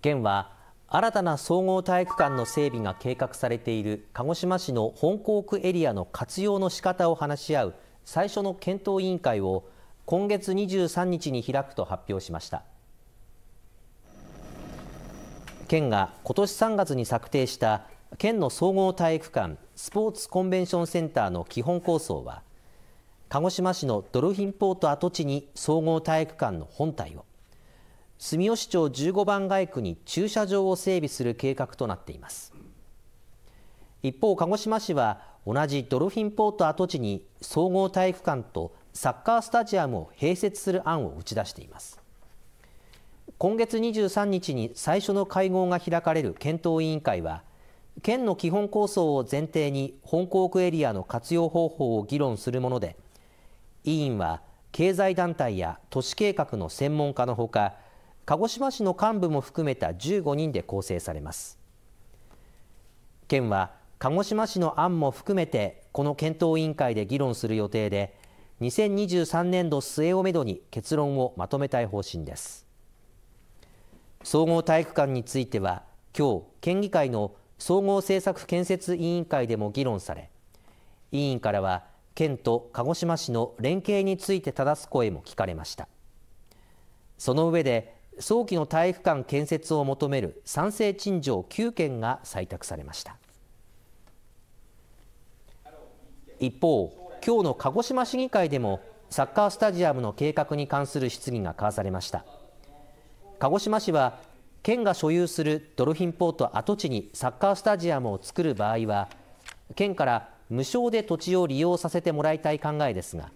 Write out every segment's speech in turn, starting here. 県は新たな総合体育館の整備が計画されている鹿児島市の本校区エリアの活用の仕方を話し合う最初の検討委員会を今月23日に開くと発表しました。県が今年3月に策定した県の総合体育館スポーツコンベンションセンターの基本構想は、鹿児島市のドルフィンポート跡地に総合体育館の本体を、住吉町15番街区に駐車場を整備する計画となっています。一方、鹿児島市は同じドルフィンポート跡地に総合体育館とサッカースタジアムを併設する案を打ち出しています。今月23日に最初の会合が開かれる検討委員会は、県の基本構想を前提に本校区エリアの活用方法を議論するもので、委員は経済団体や都市計画の専門家のほか、鹿児島市の幹部も含めた15人で構成されます。県は鹿児島市の案も含めてこの検討委員会で議論する予定で、2023年度末をめどに結論をまとめたい方針です。総合体育館については、きょう県議会の総合政策建設委員会でも議論され、委員からは県と鹿児島市の連携について正す声も聞かれました。その上で、早期の体育館建設を求める賛成陳情9件が採択されました。一方、きょうの鹿児島市議会でもサッカースタジアムの計画に関する質疑が交わされました。鹿児島市は、県が所有するドルフィンポート跡地にサッカースタジアムを作る場合は、県から無償で土地を利用させてもらいたい考えですが、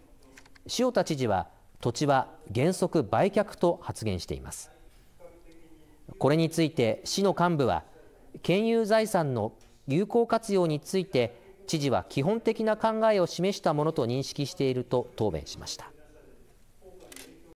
塩田知事は土地は原則売却と発言しています。これについて市の幹部は、県有財産の有効活用について知事は基本的な考えを示したものと認識していると答弁しました。